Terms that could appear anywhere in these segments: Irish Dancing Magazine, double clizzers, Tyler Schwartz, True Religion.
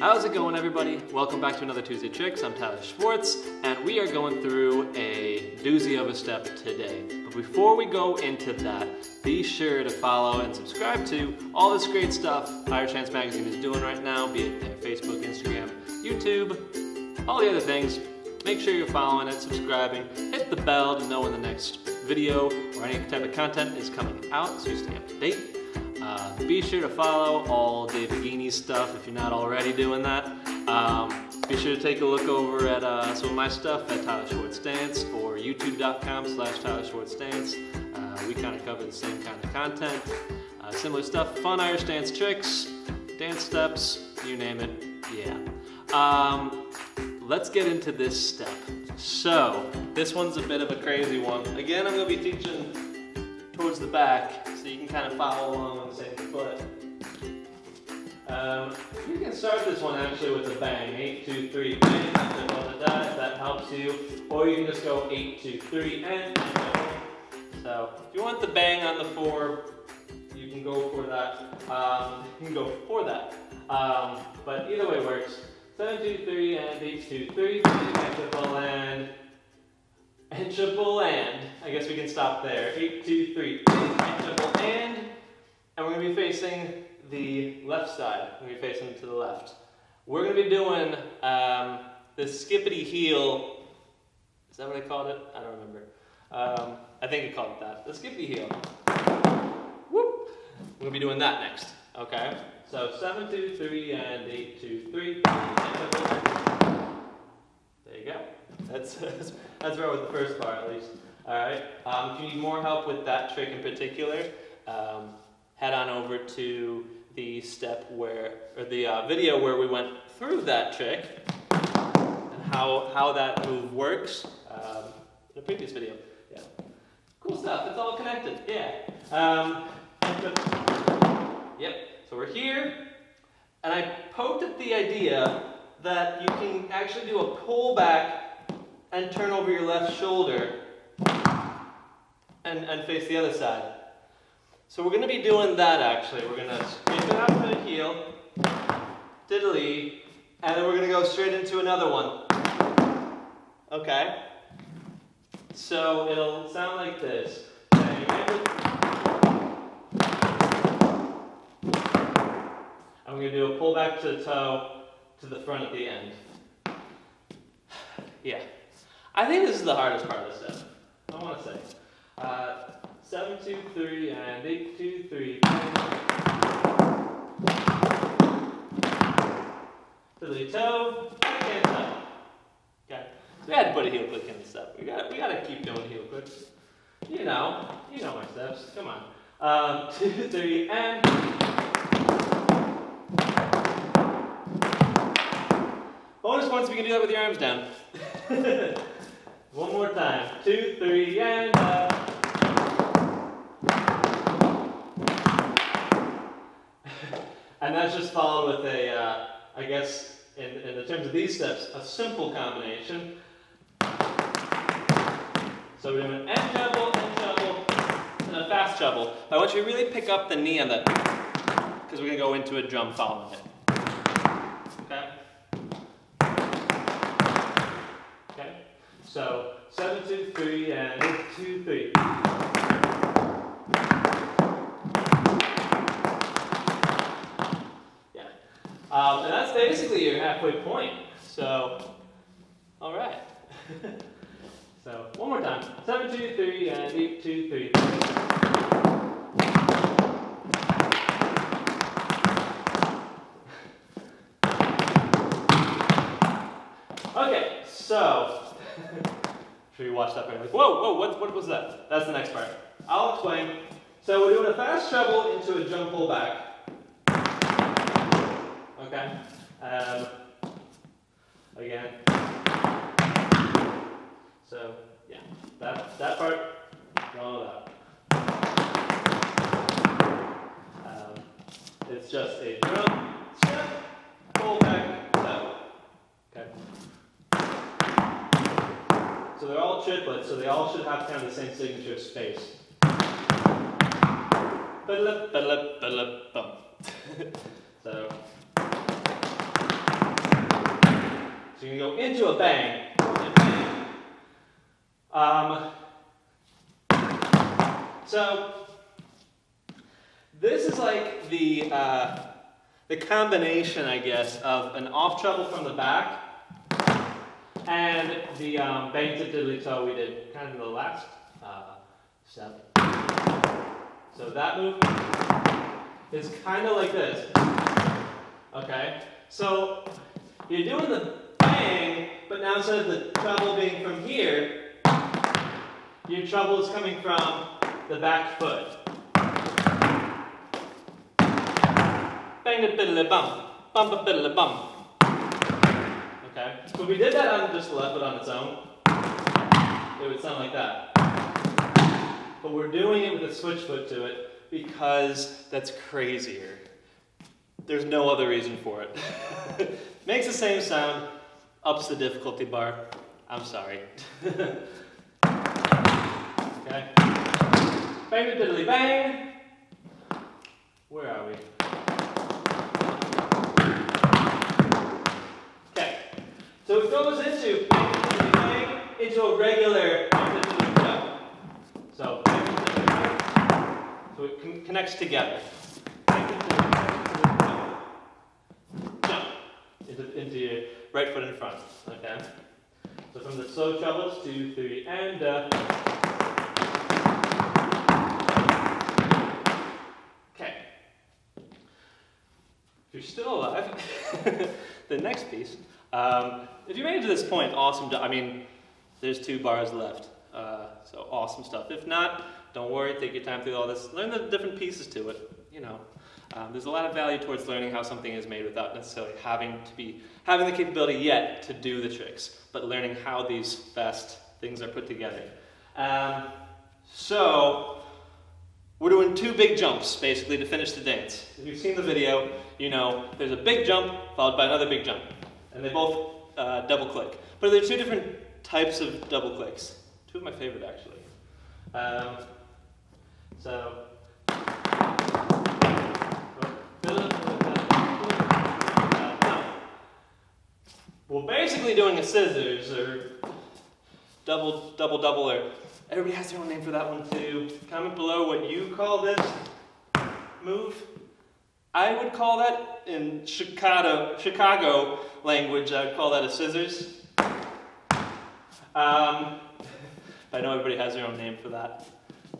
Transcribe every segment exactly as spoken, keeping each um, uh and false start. How's it going, everybody? Welcome back to another Tuesday Tricks. I'm Tyler Schwartz, and we are going through a doozy of a step today. But before we go into that, be sure to follow and subscribe to all this great stuff Irish Dancing Magazine is doing right now, be it their Facebook, Instagram, YouTube, all the other things. Make sure you're following it, subscribing, hit the bell to know when the next video or any type of content is coming out so you stay up to date. Uh, be sure to follow all Dave Gini's stuff if you're not already doing that. Um, be sure to take a look over at uh, some of my stuff at Tyler Schwartz Dance or youtube.com slash Tyler Schwartz Dance. Uh, we kind of cover the same kind of content, uh, similar stuff, fun Irish dance tricks, dance steps, you name it, yeah. Um, let's get into this step. So, this one's a bit of a crazy one. Again, I'm going to be teaching towards the back, so you can kind of follow along on the same foot. Um, you can start this one actually with a bang, eight, two, three, bang, and on the dot, if that helps you. Or you can just go eight, two, three, and so if you want the bang on the four, you can go for that. Um, you can go for that, um, but either way works. Seven, two, three, and eight, two, three, and triple and. And triple and, I guess we can stop there. Eight, two, three, and triple and. And we're gonna be facing the left side. We're gonna be facing to the left. We're gonna be doing um, the skippity heel. Is that what I called it? I don't remember. Um, I think I called it that. The skippity heel. Whoop. We're gonna be doing that next, okay? So seven, two, three, and eight, two, three, and triple and. There you go. That's, that's, that's right with the first part, at least. All right, um, if you need more help with that trick in particular, um, head on over to the step where, or the uh, video where we went through that trick and how, how that move works um, in a previous video. Yeah. Cool stuff, it's all connected, yeah. Um, yep, so we're here, and I poked at the idea that you can actually do a pullback and turn over your left shoulder and, and face the other side. So we're gonna be doing that actually. We're gonna scrape it out to the heel, diddly, and then we're gonna go straight into another one. Okay? So it'll sound like this. I'm gonna do a pull back to the toe to the front at the end. Yeah. I think this is the hardest part of the step, I want to say. Uh, seven, two, three, and eight, two, three. Diddly toe, click and toe. Okay, so we had to put a heel click in the step. We got we got to keep doing heel clicks. You know, you know my steps. Come on. Um, two, three, and. Bonus points if you can do that with your arms down. One more time. Two, three, and up. And that's just followed with a, uh, I guess, in, in the terms of these steps, a simple combination. So we're doing an end double, end double, and a fast double. I want you to really pick up the knee on that, because we're going to go into a drum following it. Okay? So, seven, two, three, and eight, two, three. Yeah. Um, and that's basically your halfway point. So, all right. So, one more time. Seven, two, three, and eight, two, three. Okay, so. Sure you watched that part, like, whoa, whoa, what, what was that? That's the next part. I'll explain. So we're doing a fast treble into a jump pull back. Okay. Um, again. So yeah, that that part, roll it out. Um, it's just a drum step, pull back, step. Okay. So they're all triplets, so they all should have kind of the same signature of space. So, So you can go into a bang and bang. Um, so this is like the, uh, the combination, I guess, of an off treble from the back and the um, bang tip diddly toe we did kind of in the last uh, step. So that move is kind of like this. Okay, so you're doing the bang, but now instead of the treble being from here, your treble is coming from the back foot. Bang a biddly bump, bump a biddly bump. Okay, so we did that on just the left foot on its own, it would sound like that. But we're doing it with a switch foot to it because that's crazier. There's no other reason for it. Makes the same sound, ups the difficulty bar. I'm sorry. Okay. Bang diddly bang. Where are we? Okay. So it goes into bang diddly bang into a regular bang diddly bang. So bang diddly bang. So it con connects together. Into your right foot in front, okay? So from the slow trebles, two, three, and uh. Okay. If you're still alive, the next piece, um, if you made it to this point, awesome, I mean, there's two bars left, uh, so awesome stuff. If not, don't worry, take your time through all this, learn the different pieces to it, you know. Um, there's a lot of value towards learning how something is made without necessarily having to be having the capability yet to do the tricks, but learning how these best things are put together. Um, so we're doing two big jumps basically to finish the dance. If you've seen the video, you know there's a big jump followed by another big jump, and they both uh, double click. But there are two different types of double clicks. Two of my favorite actually. Um, so. We're basically doing a scissors or double, double, double, or everybody has their own name for that one too. Comment below what you call this move. I would call that, in Chicago, Chicago language, I would call that a scissors. Um, I know everybody has their own name for that.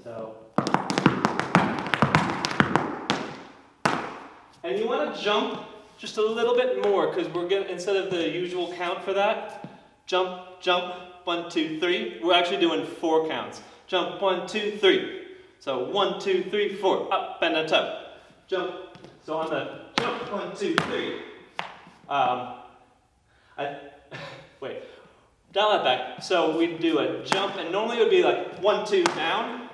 So. And you want to jump just a little bit more, because we're going to, instead of the usual count for that, jump, jump, one, two, three. We're actually doing four counts. Jump, one, two, three. So one, two, three, four, up and a toe. Jump. So on the jump, one, two, three. Um, I, wait, dial that back. So we do a jump, and normally it would be like one, two, down.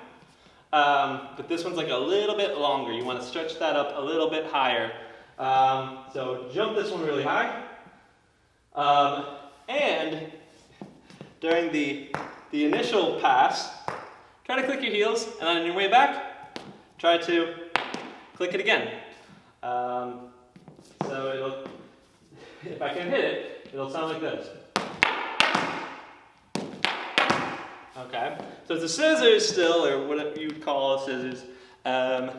Um, but this one's like a little bit longer. You want to stretch that up a little bit higher. Um, so jump this one really high, um, and during the, the initial pass, try to click your heels, and on your way back, try to click it again. Um, so it'll, if I can hit it, it'll sound like this. Okay, so it's a scissors still, or whatever you would call a scissors, um,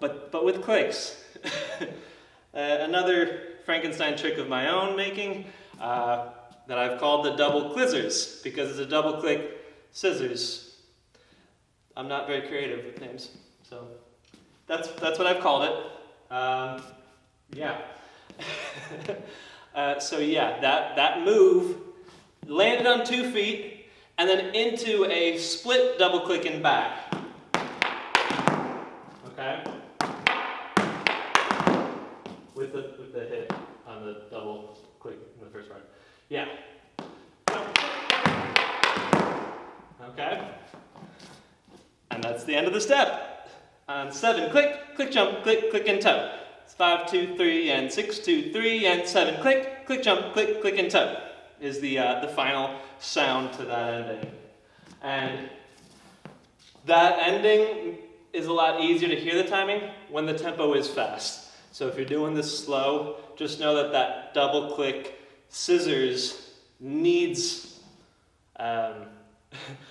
but, but with clicks. uh, another Frankenstein trick of my own making uh, that I've called the double clizzers because it's a double click scissors. I'm not very creative with names, so that's that's what I've called it. Um, yeah. uh, so yeah, that that move landed on two feet and then into a split double click and back. Okay. With the, with the hit on the double click in the first part. Yeah. Okay. And that's the end of the step. On seven, click, click, jump, click, click, and toe. It's five, two, three, and six, two, three, and seven, click, click, jump, click, click, and toe is the, uh, the final sound to that ending. And that ending is a lot easier to hear the timing when the tempo is fast. So if you're doing this slow, just know that that double click scissors needs um,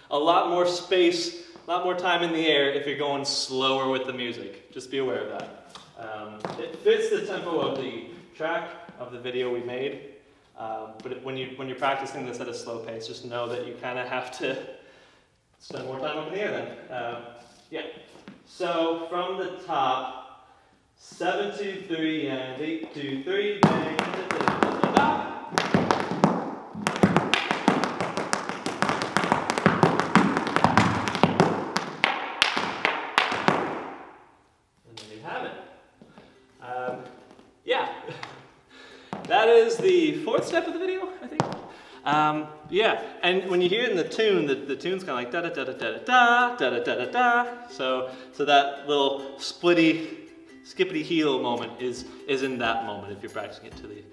a lot more space, a lot more time in the air if you're going slower with the music. Just be aware of that. Um, it fits the tempo of the track, of the video we made, um, but when, you, when you're practicing this at a slow pace, just know that you kind of have to spend more time up in the air then. Um, yeah. So from the top, seven, two, three, and eight, two, three, bang, da-da-da-da-da. The fourth step of the video, I think. Um, yeah, and when you hear it in the tune, the, the tune's kind of like da da da da da da da da da da da. So, so that little splitty, skippity heel moment is is in that moment if you're practicing it to the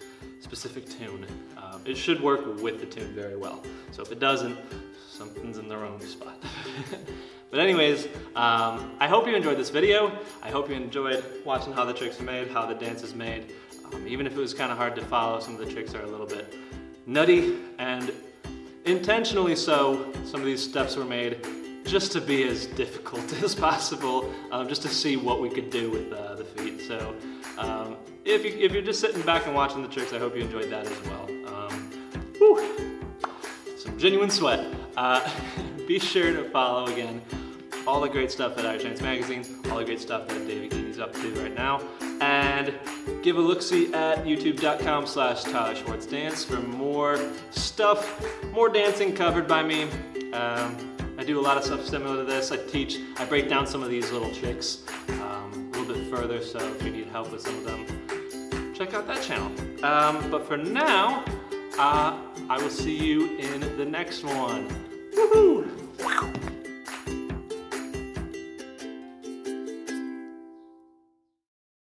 specific tune. Um, it should work with the tune very well. So if it doesn't, something's in the wrong spot. But anyways, um, I hope you enjoyed this video. I hope you enjoyed watching how the tricks are made, how the dance is made. Um, even if it was kind of hard to follow, some of the tricks are a little bit nutty, and intentionally so, some of these steps were made just to be as difficult as possible, um, just to see what we could do with uh, the feet. So um, if, you, if you're just sitting back and watching the tricks, I hope you enjoyed that as well. Um, whew, some genuine sweat. Uh, be sure to follow again all the great stuff at Irish Dancing Magazine, all the great stuff that David Keeney's up to right now, and give a look-see at youtube.com slash Tyler Schwartz Dance for more stuff, more dancing covered by me. Um, I do a lot of stuff similar to this. I teach, I break down some of these little tricks um, a little bit further, so if you need help with some of them, check out that channel. Um, but for now, uh, I will see you in the next one. Woohoo!